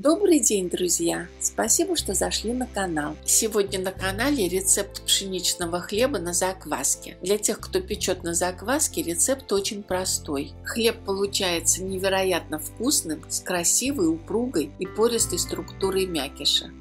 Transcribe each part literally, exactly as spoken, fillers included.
Добрый день, друзья! Спасибо, что зашли на канал. Сегодня на канале рецепт пшеничного хлеба на закваске. Для тех, кто печет на закваске, рецепт очень простой. Хлеб получается невероятно вкусным, с красивой, упругой и пористой структурой мякиша.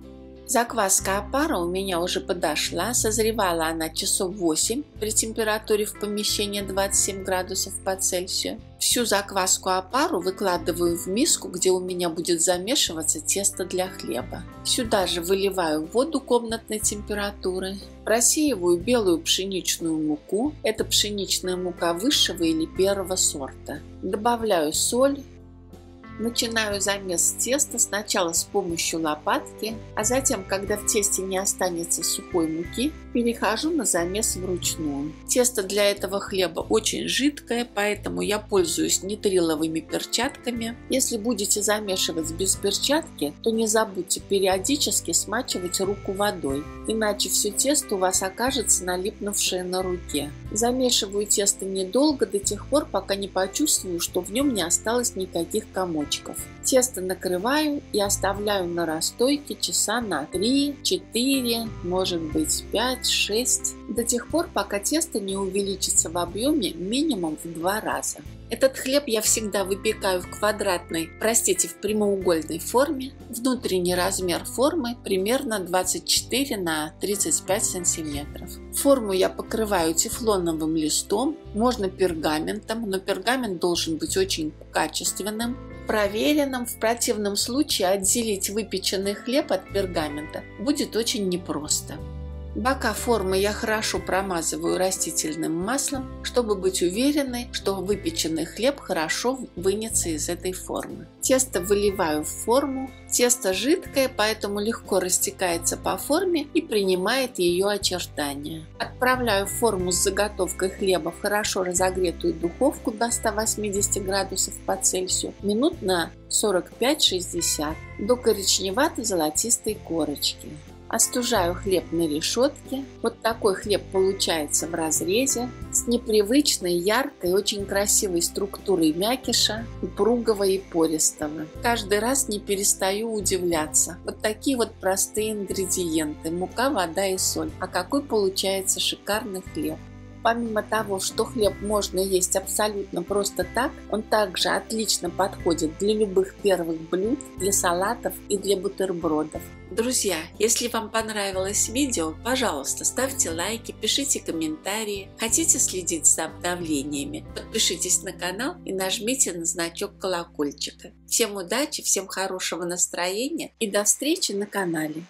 Закваска опара у меня уже подошла, созревала она часов восемь при температуре в помещении двадцать семь градусов по Цельсию. Всю закваску опару выкладываю в миску, где у меня будет замешиваться тесто для хлеба. Сюда же выливаю воду комнатной температуры, просеиваю белую пшеничную муку, это пшеничная мука высшего или первого сорта, добавляю соль. Начинаю замес теста сначала с помощью лопатки, а затем, когда в тесте не останется сухой муки, перехожу на замес вручную. Тесто для этого хлеба очень жидкое, поэтому я пользуюсь нитриловыми перчатками. Если будете замешивать без перчатки, то не забудьте периодически смачивать руку водой, иначе все тесто у вас окажется налипнувшее на руке. Замешиваю тесто недолго, до тех пор, пока не почувствую, что в нем не осталось никаких комочков. Тесто накрываю и оставляю на расстойке часа на три-четыре, может быть пять-шесть, до тех пор, пока тесто не увеличится в объеме минимум в два раза. Этот хлеб я всегда выпекаю в квадратной, простите, в прямоугольной форме. Внутренний размер формы примерно двадцать четыре на тридцать пять сантиметров. Форму я покрываю тефлоновым листом, можно пергаментом, но пергамент должен быть очень качественным, проверенным. В противном случае отделить выпеченный хлеб от пергамента будет очень непросто. Бока формы я хорошо промазываю растительным маслом, чтобы быть уверенной, что выпеченный хлеб хорошо вынется из этой формы. Тесто выливаю в форму. Тесто жидкое, поэтому легко растекается по форме и принимает ее очертания. Отправляю форму с заготовкой хлеба в хорошо разогретую духовку до ста восьмидесяти градусов по Цельсию минут на сорок пять-шестьдесят до коричневато-золотистой корочки. Остужаю хлеб на решетке. Вот такой хлеб получается в разрезе с непривычной, яркой, очень красивой структурой мякиша, упругого и пористого. Каждый раз не перестаю удивляться. Вот такие вот простые ингредиенты: мука, вода и соль. А какой получается шикарный хлеб! Помимо того, что хлеб можно есть абсолютно просто так, он также отлично подходит для любых первых блюд, для салатов и для бутербродов. Друзья, если вам понравилось видео, пожалуйста, ставьте лайки, пишите комментарии. Хотите следить за обновлениями? Подпишитесь на канал и нажмите на значок колокольчика. Всем удачи, всем хорошего настроения и до встречи на канале.